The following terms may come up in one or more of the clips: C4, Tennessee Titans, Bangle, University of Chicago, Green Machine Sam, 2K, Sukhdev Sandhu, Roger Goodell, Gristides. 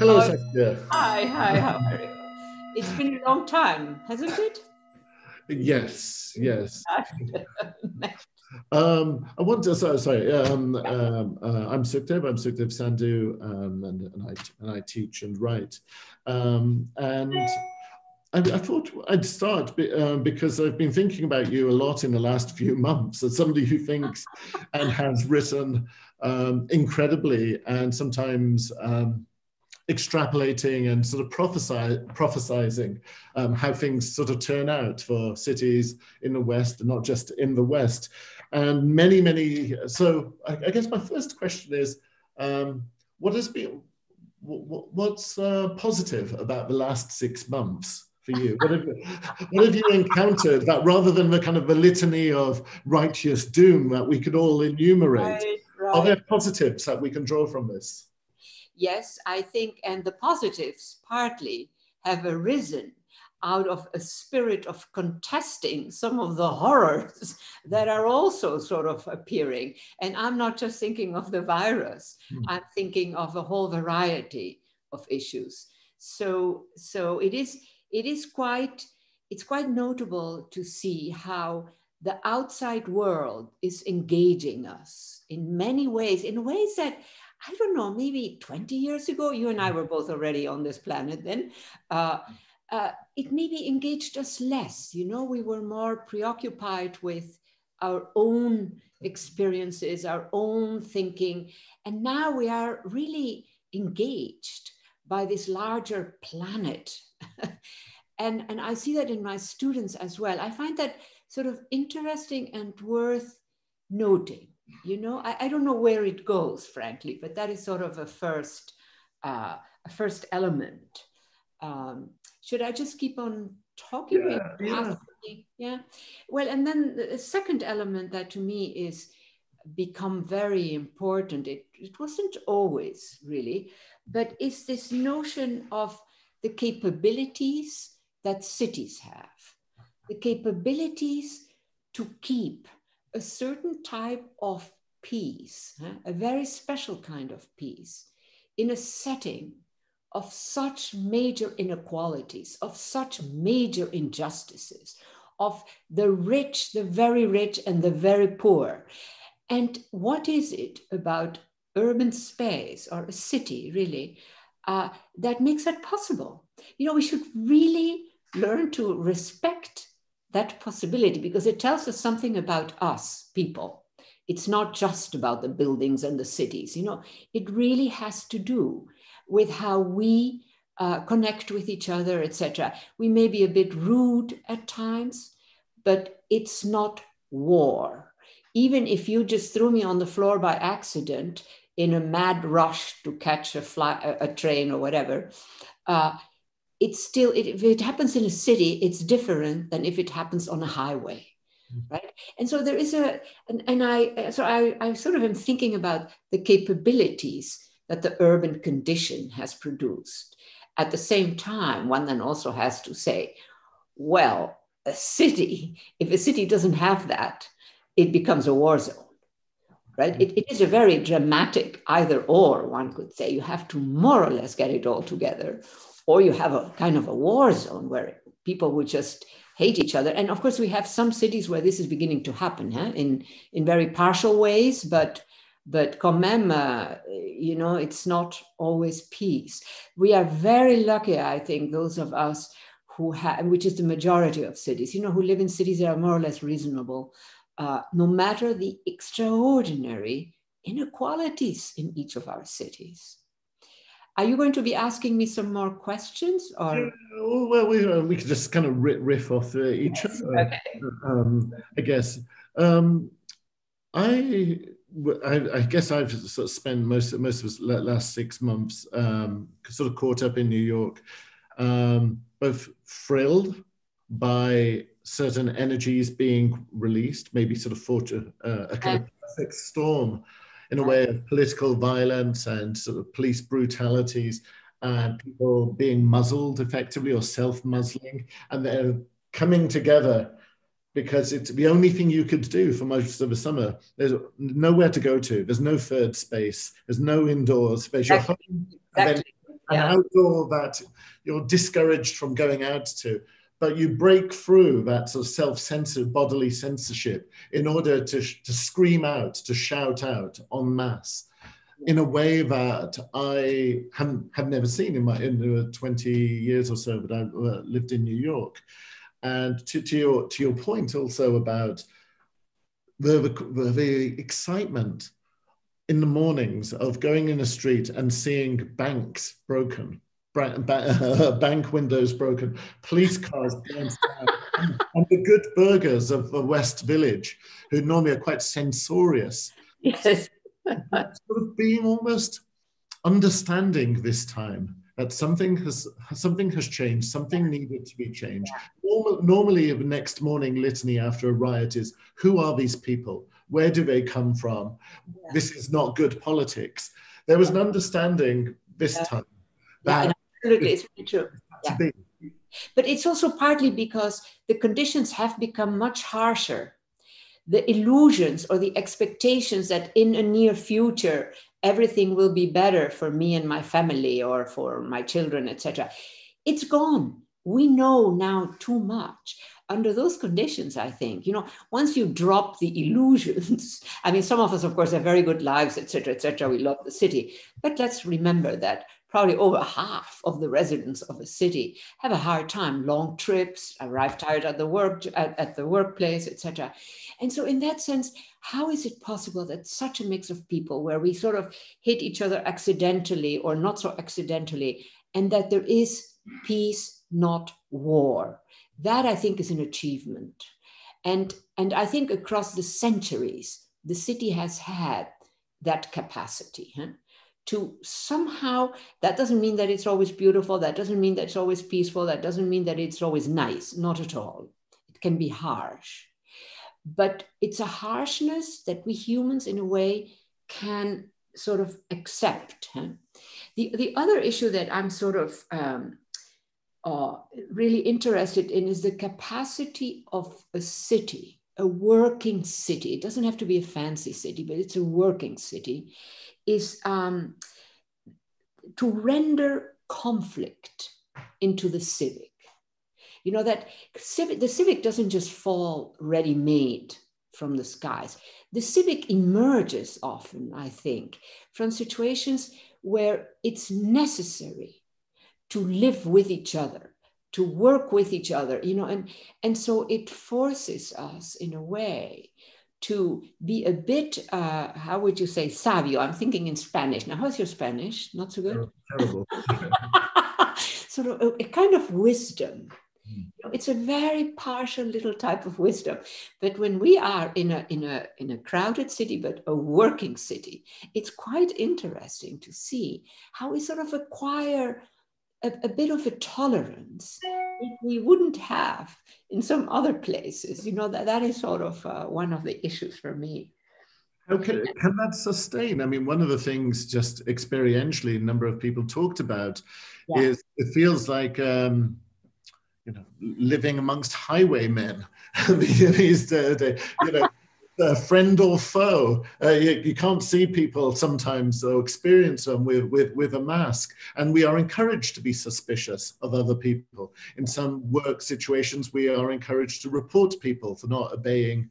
Hello, Sukhdev. Hi, how are you? It's been a long time, hasn't it? Yes. I want to, I'm Sukhdev. I'm Sukhdev Sandhu, and I teach and write. And I thought I'd start because I've been thinking about you a lot in the last few months as somebody who thinks and has written incredibly, and sometimes extrapolating and sort of prophesizing how things sort of turn out for cities in the West, and not just in the West. And many, so I guess my first question is, what's positive about the last 6 months? For you, what have you encountered that, rather than the kind of the litany of righteous doom that we could all enumerate, right. Are there positives that we can draw from this? Yes, I think, and the positives partly have arisen out of a spirit of contesting some of the horrors that are also sort of appearing. And I'm not just thinking of the virus, I'm thinking of a whole variety of issues. So it's quite notable to see how the outside world is engaging us in many ways, that, I don't know, maybe 20 years ago, you and I were both already on this planet then, it maybe engaged us less. You know, we were more preoccupied with our own experiences, our own thinking, and now we are really engaged by this larger planet. And I see that in my students as well. I find that sort of interesting and worth noting. You know, I don't know where it goes, frankly, but that is sort of a first element. Should I just keep on talking? Yeah. Well, and then the second element that to me is become very important, it wasn't always really, but is this notion of the capabilities that cities have, the capabilities to keep a certain type of peace, a very special kind of peace, in a setting of such major inequalities, of such major injustices, of the rich, the very rich, and the very poor. And what is it about urban space, or a city really, that makes that possible? You know, we should really learn to respect that possibility, because it tells us something about us people. It's not just about the buildings and the cities, you know, it really has to do with how we connect with each other, etc. We may be a bit rude at times, but it's not war. Even if you just threw me on the floor by accident in a mad rush to catch a train or whatever, it's still, if it happens in a city, it's different than if it happens on a highway, right? And so there is I sort of am thinking about the capabilities that the urban condition has produced. At the same time, one then also has to say, well, a city, if a city doesn't have that, it becomes a war zone, right? It is a very dramatic either or, one could say. You have to more or less get it all together, or you have a kind of a war zone where people would just hate each other. And of course, we have some cities where this is beginning to happen in very partial ways, but quand même, you know, it's not always peace. We are very lucky, I think, those of us who have, which is the majority of cities, you know, who live in cities that are more or less reasonable, no matter the extraordinary inequalities in each of our cities. Are you going to be asking me some more questions, or? Well, we could just kind of riff off each other. Okay. I guess. I guess I've sort of spent most of the last 6 months sort of caught up in New York, both thrilled by certain energies being released, maybe sort of a kind of perfect storm, in a way of political violence and sort of police brutalities and people being muzzled effectively or self-muzzling, and they're coming together because it's the only thing you could do for most of the summer. There's nowhere to go to. There's no third space. There's no indoors space. Exactly. You're home, and then an outdoor that you're discouraged from going out to. But you break through that sort of self-censored bodily censorship in order to scream out, to shout out en masse in a way that I have never seen in the 20 years or so that I've lived in New York. And to your point also about the excitement in the mornings of going in the street and seeing banks broken, bank windows broken, police cars down, and the good burgers of the West Village, who normally are quite censorious. Yes. Sort of being almost understanding this time that something has changed, something needed to be changed. Normally, the next morning litany after a riot is, who are these people? Where do they come from? Yeah. This is not good politics. There was an understanding this time. Yeah, absolutely, it's really true. Yeah. But it's also partly because the conditions have become much harsher. The illusions or the expectations that in a near future, everything will be better for me and my family or for my children, etc. It's gone. We know now too much. Under those conditions, I think, once you drop the illusions, I mean, some of us, of course, have very good lives, etc., etc. We love the city. But let's remember that probably over half of the residents of a city have a hard time, long trips, arrive tired at the workplace, etc. And so in that sense, how is it possible that such a mix of people where we sort of hit each other accidentally or not so accidentally, and that there is peace, not war? That I think is an achievement. And I think across the centuries, the city has had that capacity, to somehow, that doesn't mean that it's always beautiful, that doesn't mean that it's always peaceful, that doesn't mean that it's always nice, not at all. It can be harsh, but it's a harshness that we humans in a way can sort of accept. The other issue that I'm sort of really interested in is the capacity of a city, a working city, it doesn't have to be a fancy city, but it's a working city, is to render conflict into the civic. You know, that civic, the civic doesn't just fall ready-made from the skies. The civic emerges often, I think, from situations where it's necessary to live with each other, to work with each other, and so it forces us in a way to be a bit, how would you say, savio? I'm thinking in Spanish. Now, how's your Spanish? Not so good? Terrible. Sort of a kind of wisdom. It's a very partial little type of wisdom. But when we are in a crowded city, but a working city, it's quite interesting to see how we sort of acquire a bit of a tolerance that we wouldn't have in some other places. That is sort of one of the issues for me. Okay, can that sustain? I mean, one of the things just experientially a number of people talked about is it feels like, living amongst highwaymen these days, friend or foe, you can't see people sometimes or experience them with a mask. And we are encouraged to be suspicious of other people. In some work situations, we are encouraged to report people for not obeying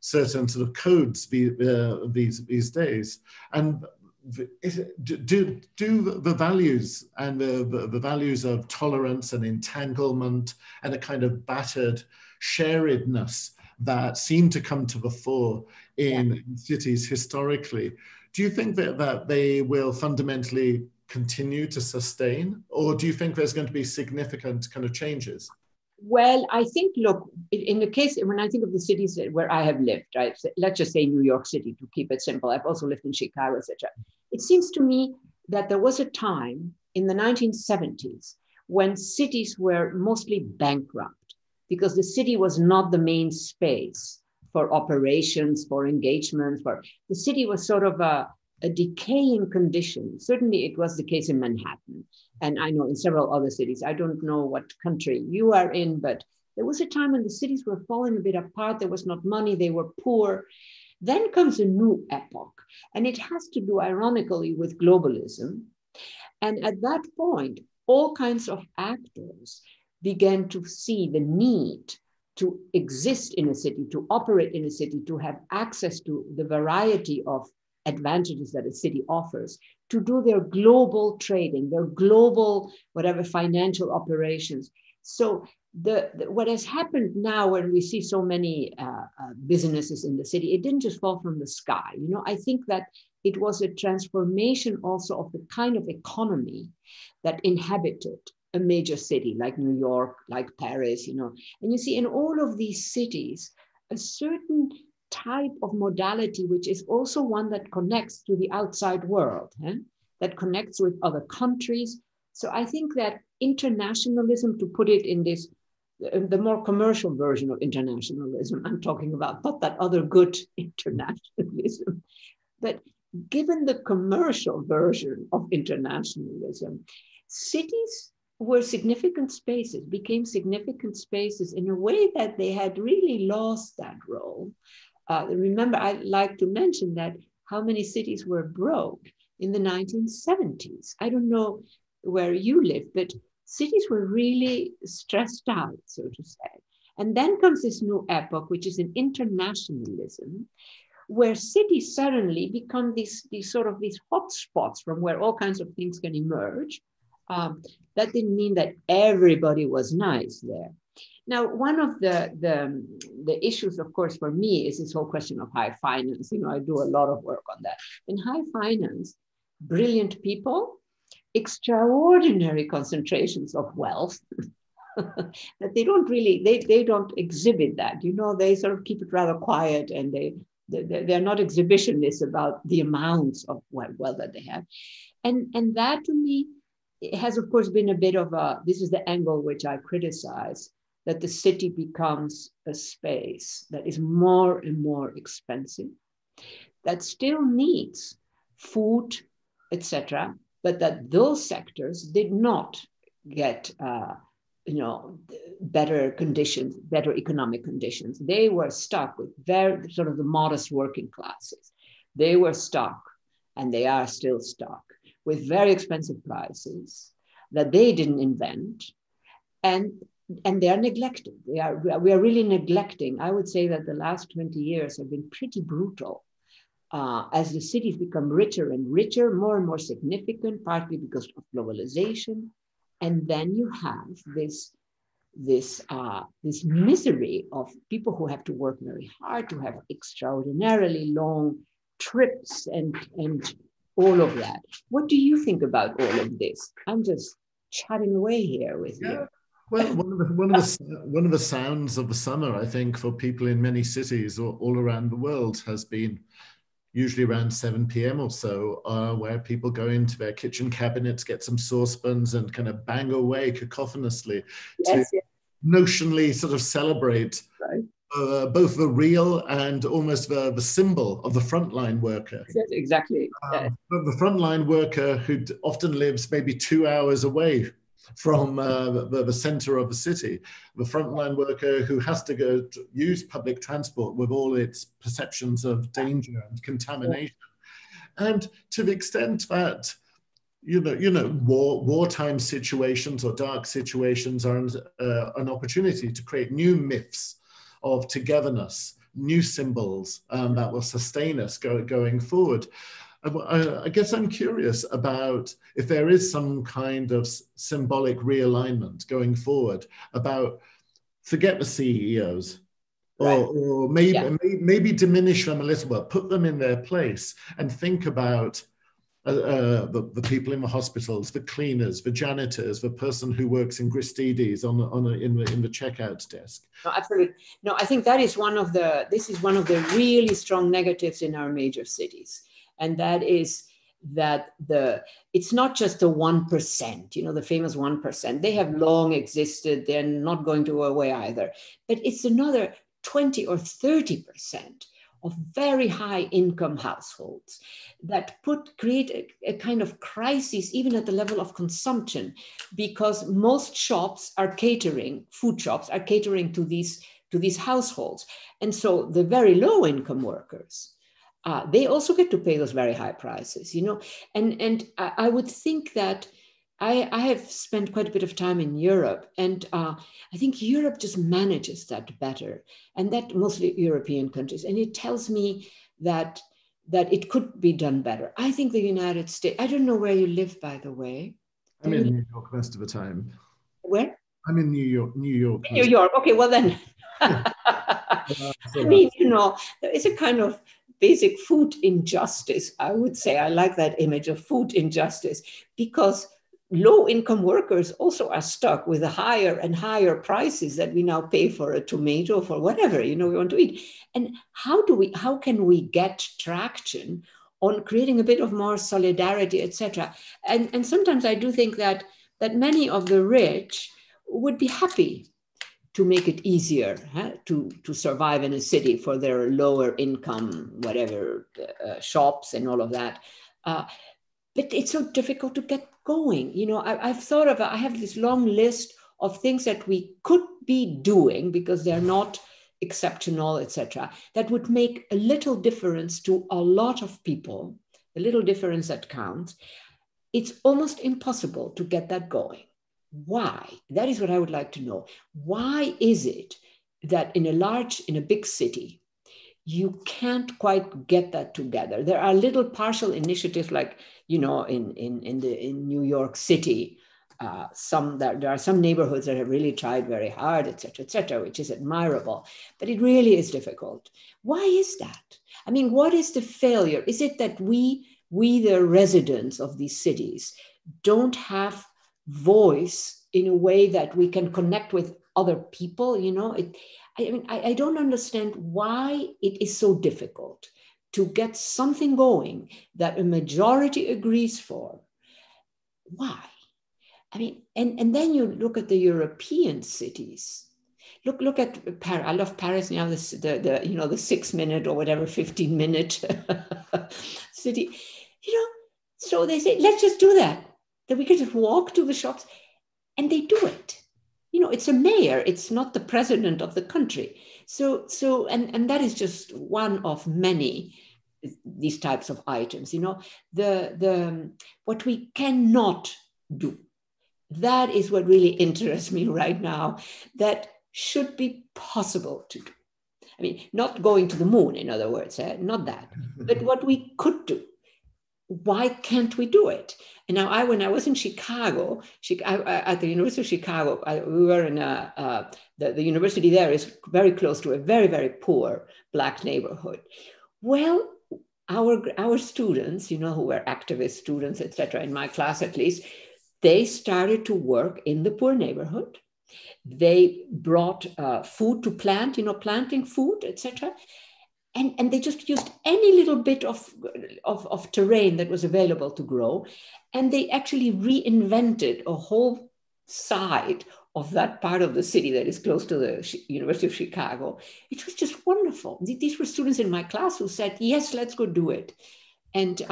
certain sort of codes these days. And do the values and the values of tolerance and entanglement and a kind of battered sharedness that seem to come to the fore in cities historically. Do you think that they will fundamentally continue to sustain, or do you think there's going to be significant kind of changes? Well, I think, look, in the case, when I think of the cities where I have lived, right, let's just say New York City to keep it simple, I've also lived in Chicago, etc. It seems to me that there was a time in the 1970s when cities were mostly bankrupt, because the city was not the main space for operations, for engagements, the city was sort of a decaying condition. Certainly it was the case in Manhattan. And I know in several other cities, I don't know what country you are in, but there was a time when the cities were falling a bit apart. There was not money, they were poor. Then comes a new epoch. And it has to do, ironically, with globalism. And at that point, all kinds of actors began to see the need to exist in a city, to operate in a city, to have access to the variety of advantages that a city offers, to do their global trading, their global, whatever, financial operations. So what has happened now when we see so many businesses in the city, it didn't just fall from the sky. You know, I think that it was a transformation also of the kind of economy that inhabited a major city like New York, like Paris, you know. And you see in all of these cities, a certain type of modality, which is also one that connects to the outside world, that connects with other countries. So I think that internationalism, to put it in this, the more commercial version of internationalism I'm talking about, not that other good internationalism, but given the commercial version of internationalism, cities were significant spaces, became significant spaces in a way that they had really lost that role. Remember, I like to mention that how many cities were broke in the 1970s. I don't know where you live, but cities were really stressed out, so to say. And then comes this new epoch, which is an internationalism, where cities suddenly become these hot spots from where all kinds of things can emerge. That didn't mean that everybody was nice there. Now, one of the issues, of course, for me is this whole question of high finance. You know, I do a lot of work on that. In high finance, brilliant people, extraordinary concentrations of wealth that they don't really, they don't exhibit that. You know, they sort of keep it rather quiet, and they're not exhibitionists about the amounts of wealth that they have. And that, to me, it has, of course, been a bit of a, this is the angle which I criticize, that the city becomes a space that is more and more expensive, that still needs food, etc., but that those sectors did not get, you know, better conditions, better economic conditions. They were stuck with very sort of the modest working classes. They were stuck, and they are still stuck, with very expensive prices that they didn't invent, and they are neglected. We are really neglecting. I would say that the last 20 years have been pretty brutal as the cities become richer and richer, more and more significant, partly because of globalization. And then you have this misery of people who have to work very hard, to have extraordinarily long trips and all of that. What do you think about all of this? I'm just chatting away here with you. Well, one of the sounds of the summer, I think, for people in many cities or all around the world has been usually around 7 p.m. or so, where people go into their kitchen cabinets, get some saucepans, and kind of bang away cacophonously to notionally sort of celebrate both the real and almost the symbol of the frontline worker. Yes, exactly. Yes. The frontline worker who often lives maybe 2 hours away from the center of the city. The frontline worker who has to go to use public transport with all its perceptions of danger and contamination. Yes. And to the extent that, you know, wartime situations or dark situations are an opportunity to create new myths of togetherness, new symbols that will sustain us going forward. I guess I'm curious about if there is some kind of symbolic realignment going forward about, forget the CEOs, or maybe diminish them a little bit, put them in their place, and think about the people in the hospitals, the cleaners, the janitors, the person who works in Gristides in the checkout desk. No, absolutely. No, I think that is one of the really strong negatives in our major cities, and that is that it's not just the 1%, you know, the famous 1%. They have long existed. They're not going to go away either. But it's another 20 or 30%. Of very high income households that create a kind of crisis even at the level of consumption, because most shops are catering, food shops are catering to these households. And so the very low income workers they also get to pay those very high prices, you know. And I would think that I have spent quite a bit of time in Europe, and I think Europe just manages that better, and that mostly European countries. And it tells me that it could be done better. I think the United States, I don't know where you live, by the way. I'm in New York most of the time. Where? I'm in New York. New York. Okay, well then. I mean, you know, there is a kind of basic food injustice, I would say. I like that image of food injustice, because low-income workers also are stuck with the higher and higher prices that we now pay for a tomato, for whatever, you know, we want to eat. And how can we get traction on creating a bit of more solidarity, etc.? And sometimes I do think that many of the rich would be happy to make it easier to survive in a city for their lower income, whatever, shops and all of that. But it's so difficult to get going. You know, I've thought of, I have this long list of things that we could be doing because they're not exceptional, etc., that would make a little difference to a lot of people, the little difference that counts. It's almost impossible to get that going. Why? That is what I would like to know. Why is it that in a big city, you can't quite get that together? There are little partial initiatives, like, you know, in New York City, there are some neighborhoods that have really tried very hard, et cetera, which is admirable, but it really is difficult. Why is that? I mean, what is the failure? Is it that we the residents of these cities, don't have voice in a way that we can connect with other people? You know, I mean, I don't understand why it is so difficult to get something going that a majority agrees for. Why? I mean, and then you look at the European cities. Look at Paris. I love Paris now. The you know, the 6-minute or whatever 15-minute city. You know, so they say, let's just do that we can just walk to the shops, and they do it. You know, it's a mayor, it's not the president of the country. So and that is just one of many these types of items, you know, the what we cannot do. That is what really interests me right now, that should be possible to do. I mean, not going to the moon, in other words, not that, but what we could do. Why can't we do it? And now, when I was in Chicago, at the University of Chicago, we were in the university there is very close to a very, very poor Black neighborhood. Well, our students, you know, who were activist students, et cetera, in my class at least, they started to work in the poor neighborhood. They brought food to plant, you know, planting food, et cetera. And they just used any little bit of terrain that was available to grow. And they actually reinvented a whole side of that part of the city that is close to the University of Chicago. It was just wonderful. These were students in my class who said, yes, let's go do it. And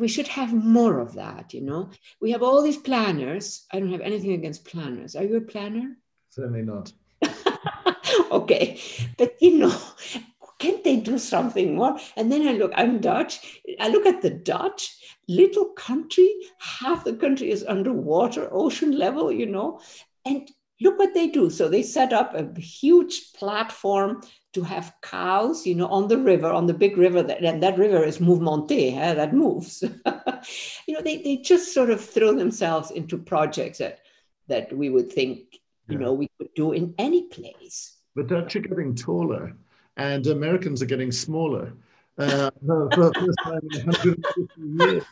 we should have more of that, you know. We have all these planners. I don't have anything against planners. Are you a planner? Certainly not. Okay, but you know, can't they do something more? And then I'm Dutch. I look at the Dutch, little country, half the country is underwater, ocean level, you know, and look what they do. So they set up a huge platform to have cows, you know, on the river, on the big river, and that river is mouvementée, that moves. You know, they just sort of throw themselves into projects that we would think, you know, we could do in any place. The Dutch are getting taller, and Americans are getting smaller for the first time in 150 years.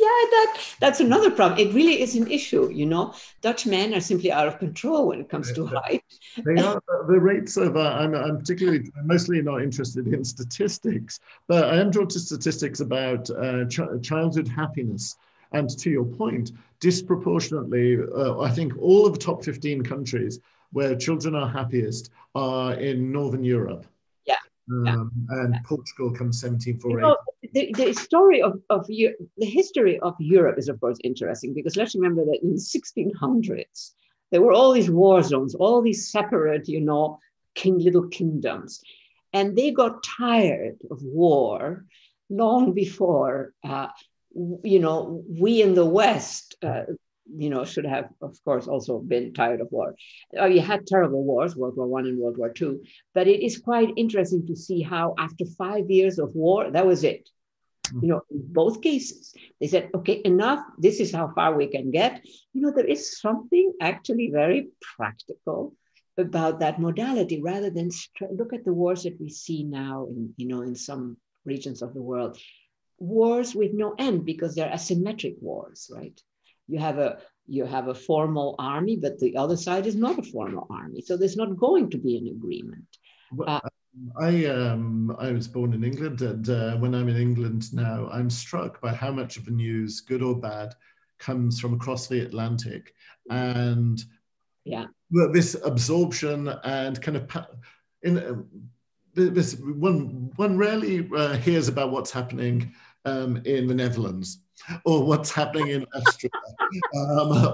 Yeah, that's another problem. It really is an issue, you know. Dutch men are simply out of control when it comes to height. They are. The rates of, I'm mostly not interested in statistics, but I am drawn to statistics about childhood happiness. And to your point, disproportionately, I think all of the top 15 countries where children are happiest are in Northern Europe. Portugal comes 1748. You know, the story the history of Europe is, of course, interesting, because let's remember that in the 1600s, there were all these war zones, all these separate, you know, little kingdoms. And they got tired of war long before, we in the West, should have, of course, also been tired of war. We had terrible wars, World War I and World War II, but it is quite interesting to see how after 5 years of war, that was it. In both cases, they said, okay, enough, this is how far we can get. There is something actually very practical about that modality, rather than look at the wars that we see now in some regions of the world. Wars with no end, because they're asymmetric wars, right? You have a formal army, but the other side is not a formal army. So there's not going to be an agreement. I was born in England, and when I'm in England now, I'm struck by how much of the news, good or bad, comes from across the Atlantic. And yeah, this absorption and kind of this one rarely hears about what's happening in the Netherlands, or what's happening in Austria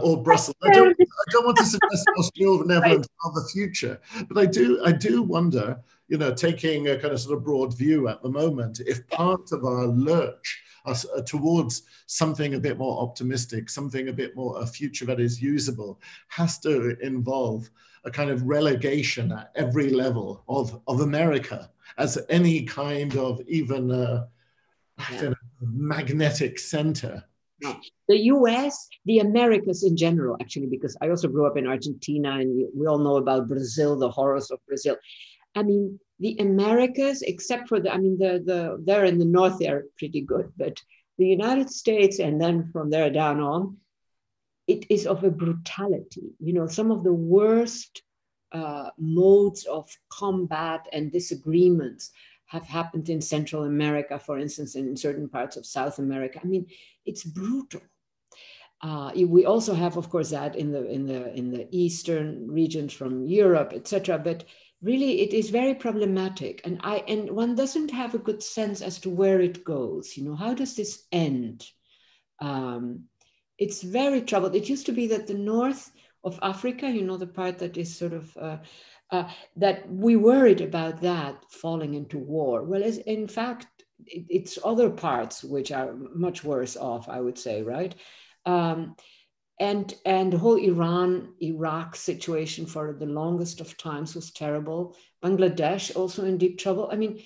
or Brussels. I don't want to suggest Austria or the Netherlands are the future, but I do wonder, taking a kind of sort of broad view at the moment, if part of our lurch us towards something a bit more optimistic, something a bit more a future that is usable, has to involve a kind of relegation at every level of America as any kind of even magnetic center. The US, the Americas in general, actually, because I also grew up in Argentina, and we all know about Brazil, the horrors of Brazil. I mean, the Americas, except for they're in the North, they're pretty good, but the United States, and then from there down on, it is of a brutality. Some of the worst modes of combat and disagreements have happened in Central America, for instance, and in certain parts of South America. I mean, it's brutal. We also have, of course, that in the eastern regions from Europe, etc. But really, it is very problematic, and one doesn't have a good sense as to where it goes. How does this end? It's very troubled. It used to be that the north of Africa, the part that is sort of that we worried about that falling into war. Well, as in fact, it's other parts which are much worse off, I would say, right? And the whole Iran-Iraq situation for the longest of times was terrible. Bangladesh also in deep trouble. I mean,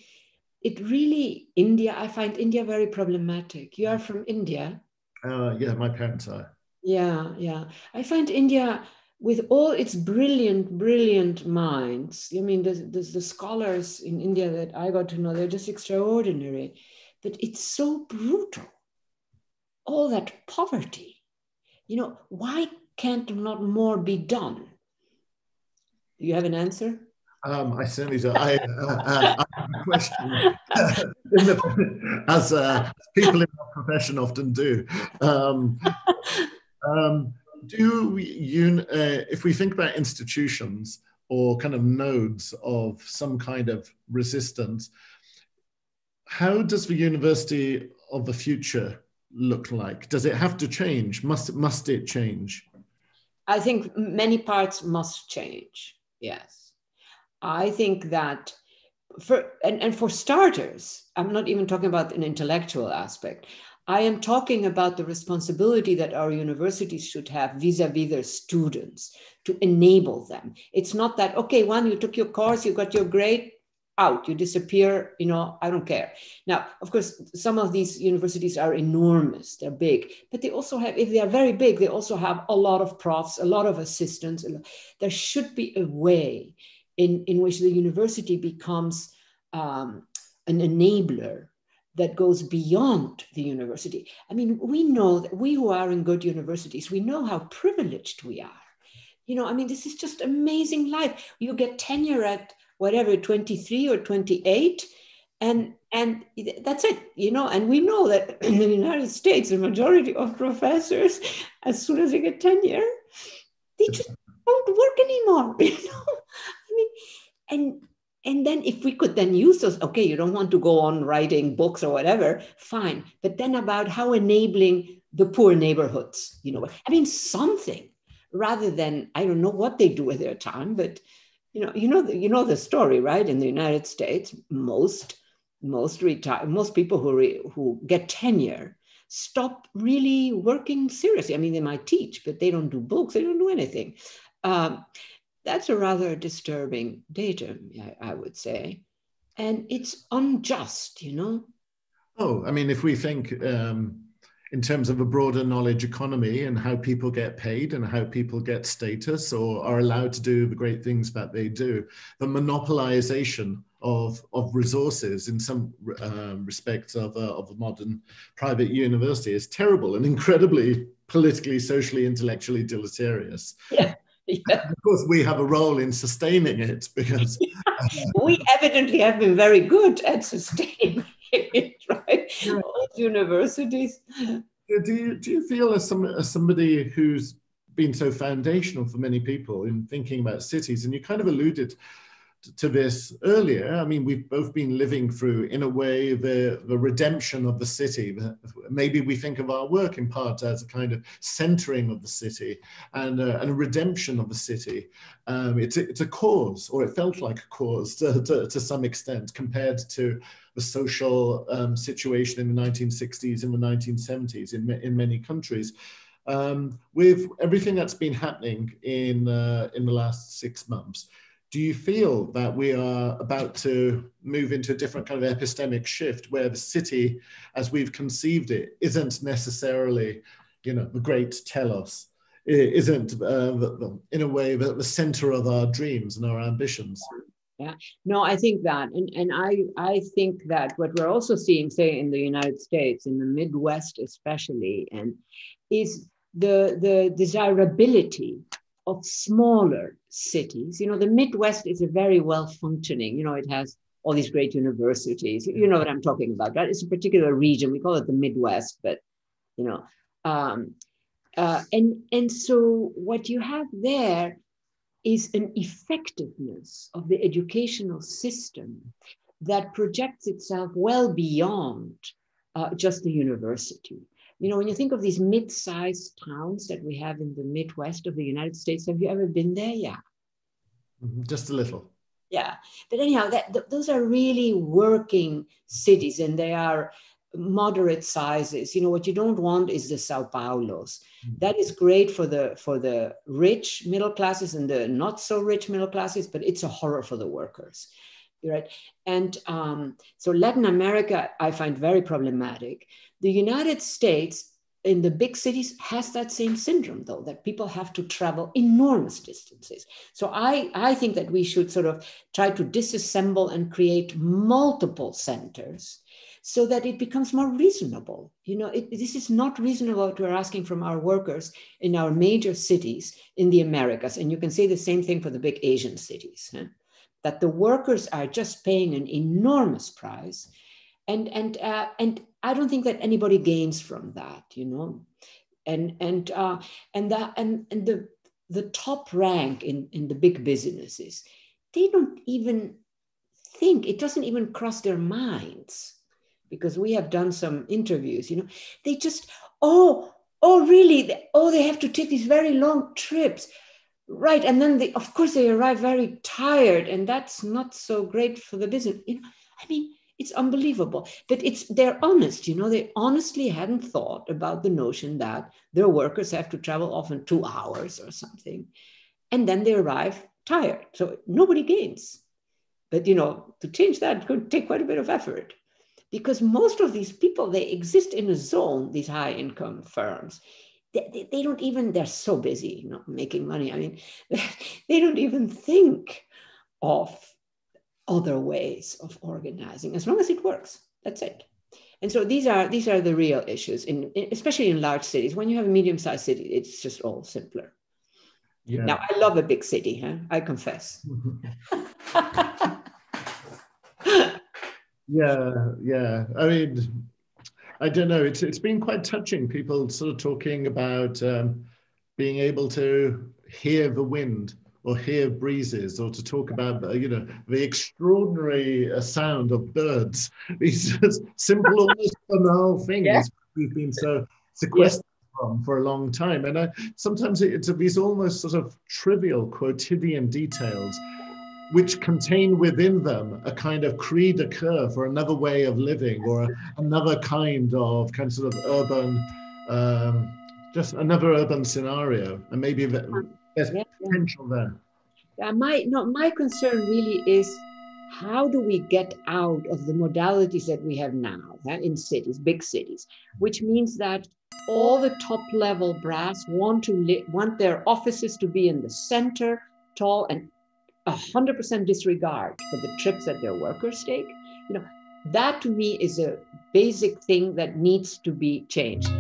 India, I find India very problematic. You are from India? Yeah, my parents are. Yeah. I find India, with all its brilliant minds, I mean, the scholars in India that I got to know, they're just extraordinary, but it's so brutal. All that poverty, why can't not more be done? Do you have an answer? I certainly do. I have a question, as people in our profession often do. If we think about institutions or kind of nodes of some kind of resistance, how does the university of the future look like? Does it have to change? Must it change? I think many parts must change, yes. I think that for starters, I'm not even talking about an intellectual aspect. I am talking about the responsibility that our universities should have vis-a-vis their students to enable them. It's not that, okay, you took your course, you got your grade, out, you disappear, I don't care. Now, of course, some of these universities are enormous, they're big, but they also have, if they are very big, they also have a lot of profs, a lot of assistants. There should be a way in which the university becomes an enabler that goes beyond the university. I mean, we know that we who are in good universities, we know how privileged we are. I mean, this is just amazing life. You get tenure at whatever, 23 or 28, and that's it, and we know that in the United States, the majority of professors, as soon as they get tenure, they just don't work anymore, I mean, and then if we could then use those, okay, you don't want to go on writing books or whatever, fine. But then about how enabling the poor neighborhoods, something rather than, I don't know what they do with their time, but You know the story, right? In the United States, most people who get tenure stop really working seriously. I mean, they might teach, but they don't do books. They don't do anything. That's a rather disturbing datum, I would say. And it's unjust, you know? Oh, I mean, if we think in terms of a broader knowledge economy and how people get paid and how people get status or are allowed to do the great things that they do, the monopolization of resources in some respects of a modern private university is terrible and incredibly politically, socially, intellectually deleterious. Yeah. Yeah. Of course, we have a role in sustaining it because... we evidently have been very good at sustaining it, right? Yeah. All universities. Do you feel as somebody who's been so foundational for many people in thinking about cities, and you kind of alluded to this earlier, I mean, we've both been living through, in a way, the redemption of the city. Maybe we think of our work in part as a kind of centering of the city and a redemption of the city. It's a cause, or it felt like a cause to some extent, compared to the social situation in the 1960s and the 1970s in many countries. With everything that's been happening in the last 6 months, do you feel that we are about to move into a different kind of epistemic shift where the city, as we've conceived it, isn't necessarily, you know, the great telos, it isn't, in a way, the center of our dreams and our ambitions? Yeah, no, I think that. And I think that what we're also seeing, say, in the United States, in the Midwest especially, and is the desirability of smaller cities. You know, the Midwest is a very well functioning, you know, it has all these great universities, you know what I'm talking about, right? It's a particular region, we call it the Midwest, but, you know, and so what you have there is an effectiveness of the educational system that projects itself well beyond just the university. You know, when you think of these mid-sized towns that we have in the Midwest of the United States, have you ever been there? Yeah. Just a little. Yeah. But anyhow, those are really working cities and they are moderate sizes. You know, what you don't want is the Sao Paulos. Mm-hmm. That is great for the rich middle classes and the not so rich middle classes, but it's a horror for the workers. Right. And so Latin America, I find very problematic. The United States in the big cities has that same syndrome, though, that people have to travel enormous distances. So I think that we should sort of try to disassemble and create multiple centers so that it becomes more reasonable. You know, this is not reasonable what we're asking from our workers in our major cities in the Americas. And you can say the same thing for the big Asian cities. Huh? That the workers are just paying an enormous price, and I don't think that anybody gains from that, you know, and the top rank in the big businesses, they don't even think, it doesn't even cross their minds, because we have done some interviews, you know, they just they have to take these very long trips. Right, and then of course they arrive very tired, and that's not so great for the business. You know, I mean, it's unbelievable. But they're honest, you know, they honestly hadn't thought about the notion that their workers have to travel often 2 hours or something, and then they arrive tired. So nobody gains. But you know, to change that could take quite a bit of effort, because most of these people, they exist in a zone, these high-income firms. They don't even, they're so busy, you know, making money. I mean, they don't even think of other ways of organizing, as long as it works. That's it. And so these are the real issues, especially in large cities. When you have a medium-sized city, it's just all simpler. Yeah. Now, I love a big city, huh? I confess. Yeah. I mean... I don't know, it's been quite touching, people sort of talking about being able to hear the wind or hear breezes, or to talk about, you know, the extraordinary sound of birds, these simple, almost banal things we've been so sequestered from for a long time. And sometimes it's these almost sort of trivial, quotidian details which contain within them a kind of cri de coeur for another way of living, or another kind of sort of urban, just another urban scenario. And maybe there's potential there. My concern really is, how do we get out of the modalities that we have now in cities, big cities, which means that all the top level brass want their offices to be in the center, tall, and 100% disregard for the trips that their workers take. You know, that to me is a basic thing that needs to be changed.